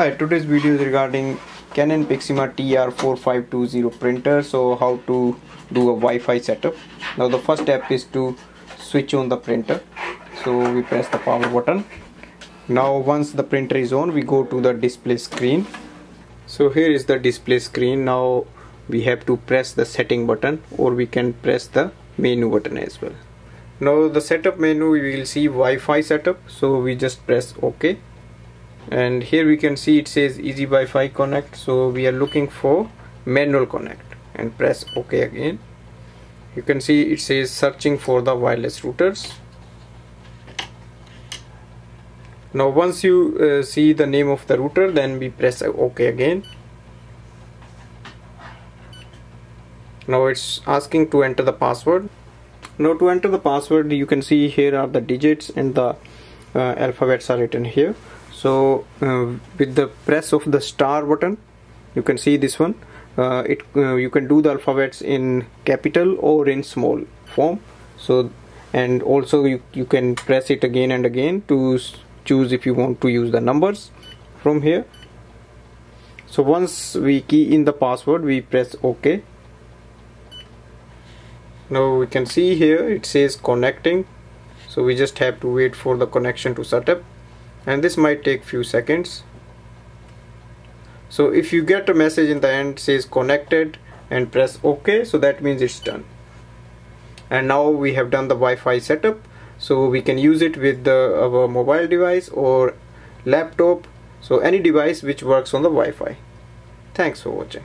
Alright, today's video is regarding Canon Pixma TR4520 printer. So how to do a Wi-Fi setup. Now the first step is to switch on the printer. So we press the power button. Now once the printer is on, we go to the display screen. So here is the display screen. Now we have to press the setting button, or we can press the menu button as well. Now the setup menu, we will see Wi-Fi setup. So we just press OK. And here we can see it says easy Wi-Fi connect, so we are looking for manual connect and press OK again. You can see it says searching for the wireless routers. Now once you see the name of the router, then we press OK again. Now it's asking to enter the password. Now to enter the password, you can see here are the digits and the alphabets are written here. So with the press of the star button, you can see this one, you can do the alphabets in capital or in small form. So, and also you can press it again and again to choose if you want to use the numbers from here. So once we key in the password, we press OK. Now we can see here it says connecting. So we just have to wait for the connection to set up. And this might take few seconds. So if you get a message in the end says connected and press OK, so that means it's done. And now we have done the Wi-Fi setup, so we can use it with our mobile device or laptop, so any device which works on the Wi-Fi. Thanks for watching.